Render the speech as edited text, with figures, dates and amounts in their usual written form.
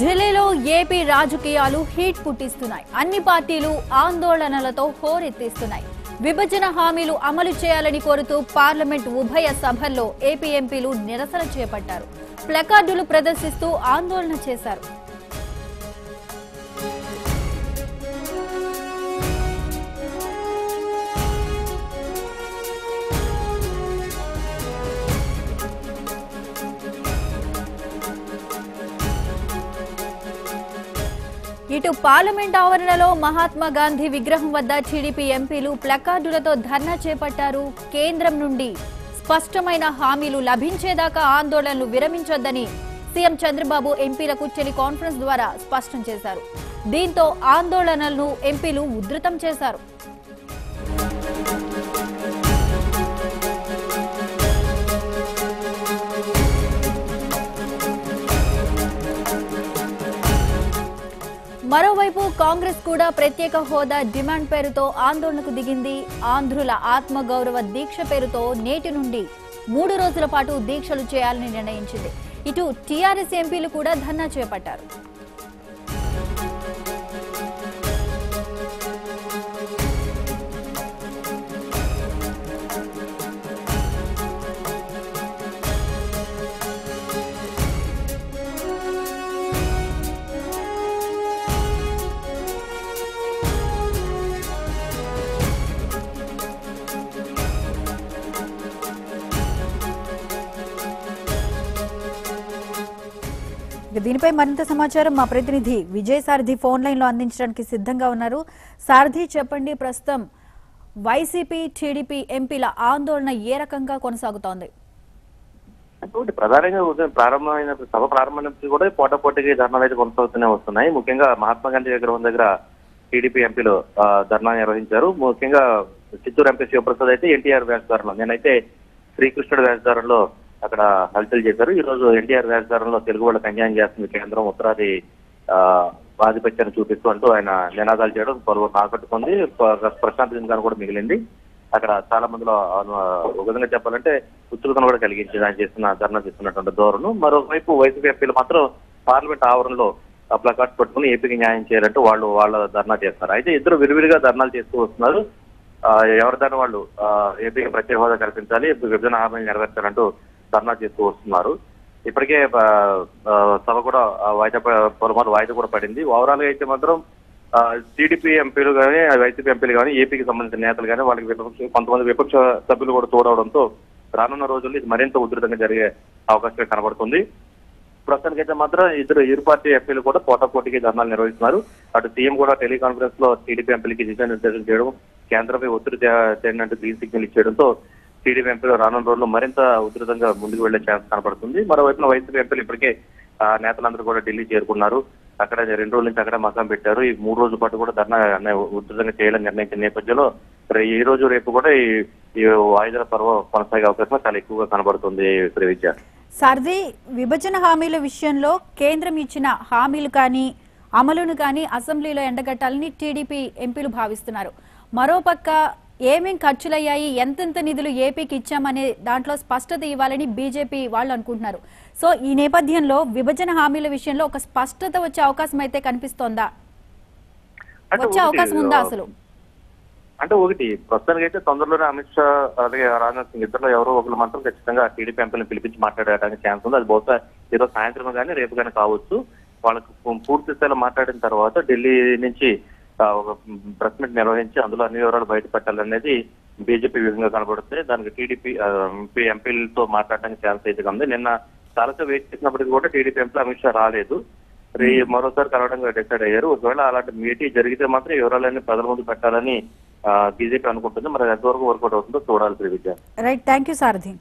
ఢిల్లీలో ఏపీ రాజకీయాలు హీట్ పుట్టిస్తున్నాయి. అన్ని పార్టీలు ఆందోళనలతో హోరెత్తిస్తున్నాయి. విభజన హామీలు అమలు చేయాలని కోరుతూ పార్లమెంట్ ఉభయ సభల్లో ఏపీ ఎంపీలు నిరసన చేపట్టారు. ప్లకార్డులు ప్రదర్శిస్తూ ఆందోళన చేశారు. ఇటు పార్లమెంట్ ఆవరణలో మహాత్మా గాంధీ విగ్రహం వద్ద టీడీపీ ఎంపీలు ప్లకార్డులతో ధర్నా చేపట్టారు. కేంద్రం నుండి స్పష్టమైన హామీలు లభించేదాకా ఆందోళనలు విరమించొద్దని సీఎం చంద్రబాబు ఎంపీలకు టెలికాన్ఫరెన్స్ ద్వారా స్పష్టం చేశారు. దీంతో ఆందోళనలను ఎంపీలు ఉధృతం చేశారు. మరోవైపు కాంగ్రెస్ కూడా ప్రత్యేక హోదా డిమాండ్ పేరుతో ఆందోళనకు దిగింది. ఆంధ్రుల ఆత్మగౌరవ దీక్ష పేరుతో నేటి నుండి 3 రోజుల పాటు దీక్షలు చేయాలని నిర్ణయించింది. ఇటు టీఆర్ఎస్ ఎంపీలు కూడా ధర్నా చేపట్టారు. దీనిపై మరింత సమాచారం మా ప్రతినిధి విజయ్ సారథి ఫోన్ లైన్ లో అందించడానికి సిద్ధంగా ఉన్నారు. సారథి, చెప్పండి, ప్రస్తుతం వైసీపీ టీడీపీ ఎంపీల ఆందోళన ఏ రకంగా కొనసాగుతోంది? ప్రధానంగా ప్రారంభమైన సభ ప్రారంభం నుంచి కూడా పోటాపోటీకి ధర్నాలు అయితే కొనసాగుతూనే వస్తున్నాయి. ముఖ్యంగా మహాత్మా గాంధీ విగ్రహం దగ్గర టీడీపీ ఎంపీలు ధర్నా నిర్వహించారు. ముఖ్యంగా చిత్తూరు ఎంపీ శివప్రసాద్ అయితే ఎన్టీఆర్ వ్యాసధారంలో, నేనైతే శ్రీకృష్ణుడు వ్యాసధారంలో అక్కడ హల్చల్ చేశారు. ఈ రోజు ఎన్టీఆర్ రాజధానిలో తెలుగు వాళ్ళకి అన్యాయం చేస్తుంది కేంద్రం, ఉత్తరాది ఆధిపత్యాన్ని చూపిస్తూ అంటూ ఆయన నినాదాలు చేయడం పలువురు ఆకట్టుకుంది. ప్రశాంత్ జిందాను కూడా మిగిలింది. అక్కడ చాలా మందిలో ఒక విధంగా చెప్పాలంటే ఉత్సుకతను కూడా కలిగించింది ఆయన చేస్తున్న ధర్నా చేస్తున్నటువంటి ధోరణి. మరోవైపు వైసీపీ ఎంపీలు మాత్రం పార్లమెంట్ ఆవరణలో ప్లకార్డ్స్ పట్టుకుని ఏపీకి న్యాయం చేయాలంటూ వాళ్ళ ధర్నా చేస్తున్నారు. అయితే ఇద్దరు విరివిరిగా ధర్నాలు చేస్తూ వస్తున్నారు. ఎవరిదాని వాళ్ళు ఏపీకి ప్రత్యేక హోదా కల్పించాలి, విభజన హామీలు నెరవేర్చాలంటూ ధర్నా చేస్తూ వస్తున్నారు. ఇప్పటికే సభ కూడా వాయిదా కూడా పడింది. ఓవరాల్ గా అయితే మాత్రం టీడీపీ ఎంపీలు కానీ వైసీపీ ఎంపీలు కానీ ఏపీకి సంబంధించిన నేతలు కానీ వాళ్ళకి కొంతమంది విపక్ష సభ్యులు కూడా తోడవడంతో రానున్న రోజుల్లో ఇది మరింత ఉధృతంగా జరిగే అవకాశం కనబడుతుంది. ప్రస్తుతానికైతే మాత్రం ఇద్దరు ఇరు పార్టీ ఎంపీలు కూడా పోటాపోటీకి ధర్నాలు నిర్వహిస్తున్నారు. అటు సీఎం కూడా టెలికాన్ఫరెన్స్ లో టీడీపీ ఎంపీలకి దిశా నిర్దేశం చేయడం, కేంద్రంపై ఒత్తిడి చేయడానికి గ్రీన్ సిగ్నల్ ఇచ్చేయడంతో టీడీపీ ఎంపీలు రానున్న రోజుల్లో మరింత ఉధృతంగా ముందుకు వెళ్లే ఛాన్స్ కనపడుతుంది. మరోవైపున వైసీపీ ఎంపీలు ఇప్పటికే నేతలందరూ కూడా ఢిల్లీ చేరుకున్నారు. అక్కడ 2 రోజుల నుంచి అక్కడ మకాం పెట్టారు. ఈ 3 రోజుల పాటు కూడా ధర్నా ఉధృతంగా చేయాలని నిర్ణయించిన నేపథ్యంలో ఈ రోజు రేపు కూడా ఈ వాయిదాల పర్వం కొనసాగే అవకాశం చాలా ఎక్కువగా కనబడుతుంది. శ్రీవిద్య సార్ది, విభజన హామీల విషయంలో కేంద్రం ఇచ్చిన హామీలు కానీ అమలును కానీ అసెంబ్లీలో ఎండగట్టాలని టీడీపీ ఎంపీలు భావిస్తున్నారు. మరోపక్క ఏమేం ఖర్చులయ్యాయి, ఎంతెంత నిధులు ఏపీకి ఇచ్చామనే దాంట్లో స్పష్టత ఇవ్వాలని బీజేపీ వాళ్ళు అనుకుంటున్నారు. సో ఈ నేపథ్యంలో విభజన హామీల విషయంలో ఒక స్పష్టత వచ్చే అవకాశం అయితే కనిపిస్తోందా? వచ్చే అవకాశం ఉందా అసలు? అంటే ఒకటి ప్రస్తుతానికి అయితే తొందరలోనే అమిత్ షా అలాగే రాజ్నాథ్ సింగ్ ఇద్దరులో ఎవరో ఒకరు మాత్రం ఖచ్చితంగా టీడీపీ ఎంపీలను పిలిపించి మాట్లాడడానికి ఛాన్స్ ఉంది. అది బహుశా ఈరోజు సాయంత్రం కానీ రేపు కానీ కావచ్చు. వాళ్ళకు పూర్తి స్థాయిలో మాట్లాడిన తర్వాత ఢిల్లీ నుంచి ఒక ప్రెస్ మీట్ నిర్వహించి అందులో అన్ని వివరాలు బయటపెట్టాలనేది బీజేపీ విధంగా కనబడుతుంది. దానికి టీడీపీ ఎంపీలతో మాట్లాడడానికి ఛాన్స్ అయితే ఉంది. నిన్న చాలాసేపు వెయిట్ చేసినప్పటికీ కూడా టీడీపీ ఎంపీలు అమిత్ షా రాలేదు. మరోసారి కలవడానికి డిసైడ్ అయ్యారు. ఒకవేళ అలాంటి మీటింగ్ జరిగితే మాత్రం వివరాలన్నీ ప్రజల ముందు పెట్టాలని బీజేపీ అనుకుంటుంది. మరి ఎంతవరకు వర్కౌట్ అవుతుందో చూడాలి. Right, thank you Sarathi.